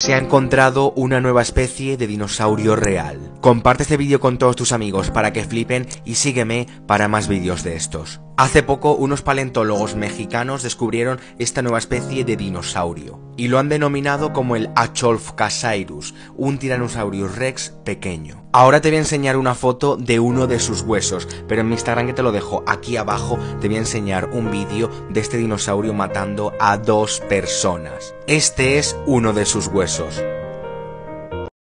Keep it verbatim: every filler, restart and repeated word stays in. Se ha encontrado una nueva especie de dinosaurio real. Comparte este vídeo con todos tus amigos para que flipen y sígueme para más vídeos de estos. Hace poco unos paleontólogos mexicanos descubrieron esta nueva especie de dinosaurio y lo han denominado como el Acholf Kassairus, un Tyrannosaurus Rex pequeño. Ahora te voy a enseñar una foto de uno de sus huesos, pero en mi Instagram, que te lo dejo aquí abajo, te voy a enseñar un vídeo de este dinosaurio matando a dos personas. Este es uno de sus huesos.